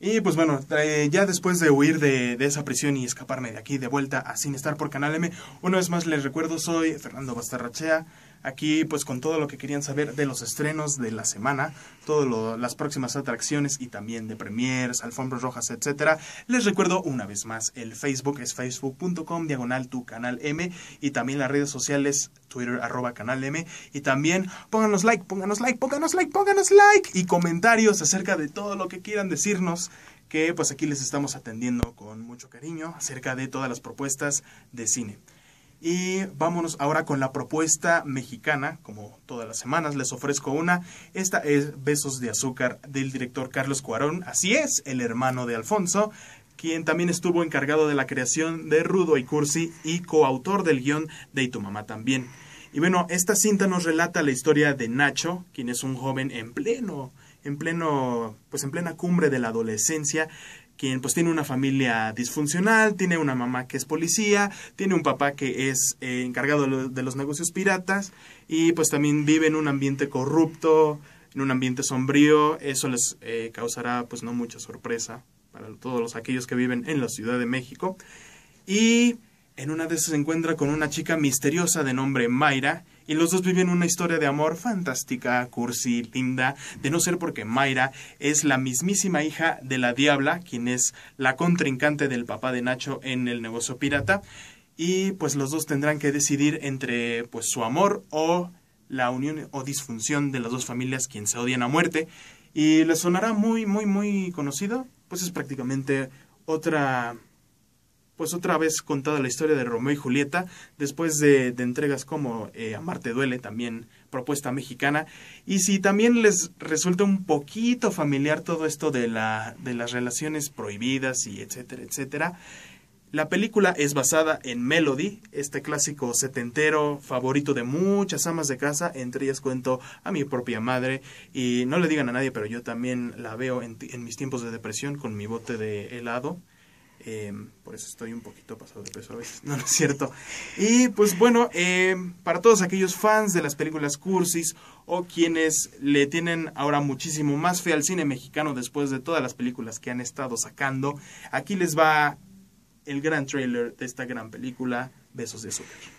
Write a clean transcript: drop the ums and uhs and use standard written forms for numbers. Y pues bueno, ya después de huir de esa prisión y escaparme de aquí de vuelta a Sin Estar por Canal M, una vez más les recuerdo, soy Fernando Bastarrachea, aquí pues con todo lo que querían saber de los estrenos de la semana, todas las próximas atracciones y también de premieres, alfombras rojas, etcétera. Les recuerdo una vez más, el Facebook es facebook.com/tucanalm y también las redes sociales Twitter @canalm, y también pónganos like, pónganos like, pónganos like, pónganos like y comentarios acerca de todo lo que quieran decirnos, que pues aquí les estamos atendiendo con mucho cariño acerca de todas las propuestas de cine. Y vámonos ahora con la propuesta mexicana, como todas las semanas les ofrezco una. Esta es Besos de Azúcar del director Carlos Cuarón, así es, el hermano de Alfonso, quien también estuvo encargado de la creación de Rudo y Cursi y coautor del guión de Y tu mamá también. Y bueno, esta cinta nos relata la historia de Nacho, quien es un joven en plena cumbre de la adolescencia, quien pues tiene una familia disfuncional, tiene una mamá que es policía, tiene un papá que es encargado de los negocios piratas, y pues también vive en un ambiente corrupto, en un ambiente sombrío. Eso les causará pues no mucha sorpresa para todos aquellos que viven en la Ciudad de México. Y en una de esas se encuentra con una chica misteriosa de nombre Mayra, y los dos viven una historia de amor fantástica, cursi, linda, de no ser porque Mayra es la mismísima hija de la Diabla, quien es la contrincante del papá de Nacho en el negocio pirata. Y pues los dos tendrán que decidir entre pues su amor o la unión o disfunción de las dos familias, quien se odian a muerte. Y les sonará muy, muy, muy conocido, pues es prácticamente otra vez contada la historia de Romeo y Julieta, después de entregas como Amarte Duele, también propuesta mexicana. Y si también les resulta un poquito familiar todo esto de las relaciones prohibidas y etcétera, etcétera, la película es basada en Melody, este clásico setentero favorito de muchas amas de casa, entre ellas cuento a mi propia madre, y no le digan a nadie, pero yo también la veo en mis tiempos de depresión con mi bote de helado. Por eso estoy un poquito pasado de peso a veces, no es cierto. Y pues bueno, para todos aquellos fans de las películas cursis o quienes le tienen ahora muchísimo más fe al cine mexicano después de todas las películas que han estado sacando, aquí les va el gran tráiler de esta gran película, Besos de Azúcar.